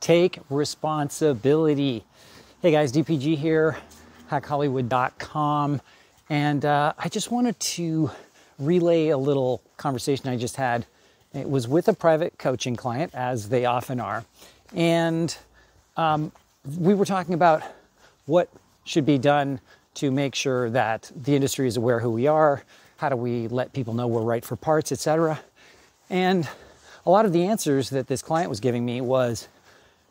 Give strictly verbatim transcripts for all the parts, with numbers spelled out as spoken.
Take responsibility. Hey guys, D P G here, hack hollywood dot com. And uh, I just wanted to relay a little conversation I just had. It was with a private coaching client, as they often are. And um, we were talking about what should be done to make sure that the industry is aware who we are. How do we let people know we're right for parts, et cetera. And a lot of the answers that this client was giving me was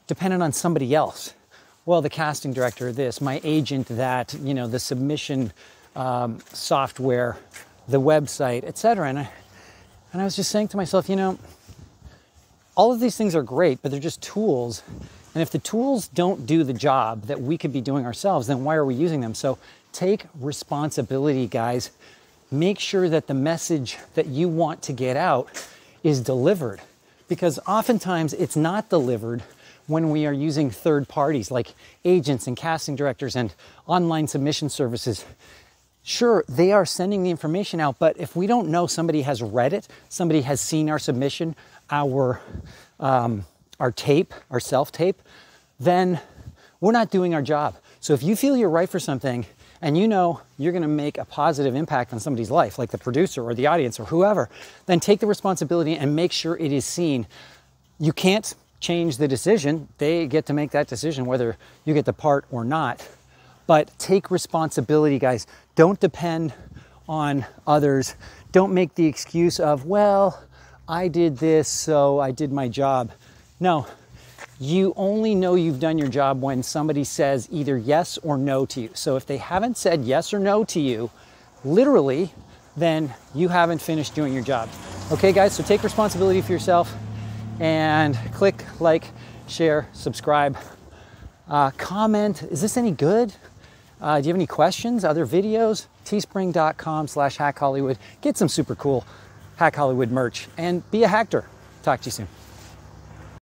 dependent on somebody else. Well, the casting director, this, my agent, that, you know, the submission um, software, the website, et cetera. And I, and I was just saying to myself, you know, all of these things are great, but they're just tools. And if the tools don't do the job that we could be doing ourselves, then why are we using them? So take responsibility, guys. Make sure that the message that you want to get out is delivered, because oftentimes it's not delivered when we are using third parties like agents and casting directors and online submission services. Sure, they are sending the information out, but if we don't know somebody has read it, somebody has seen our submission, our, um, our tape, our self-tape, then we're not doing our job. So if you feel you're right for something and you know you're gonna make a positive impact on somebody's life, like the producer or the audience or whoever, then take the responsibility and make sure it is seen. You can't change the decision. They get to make that decision whether you get the part or not. But take responsibility, guys. Don't depend on others. Don't make the excuse of, well, I did this, so I did my job. No, you only know you've done your job when somebody says either yes or no to you. So if they haven't said yes or no to you, literally, then you haven't finished doing your job. Okay, guys, so take responsibility for yourself. And click, like, share, subscribe, uh, comment. Is this any good? Uh, do you have any questions, other videos? teespring dot com slash hack hollywood. Get some super cool Hack Hollywood merch and be a Hactor. Talk to you soon.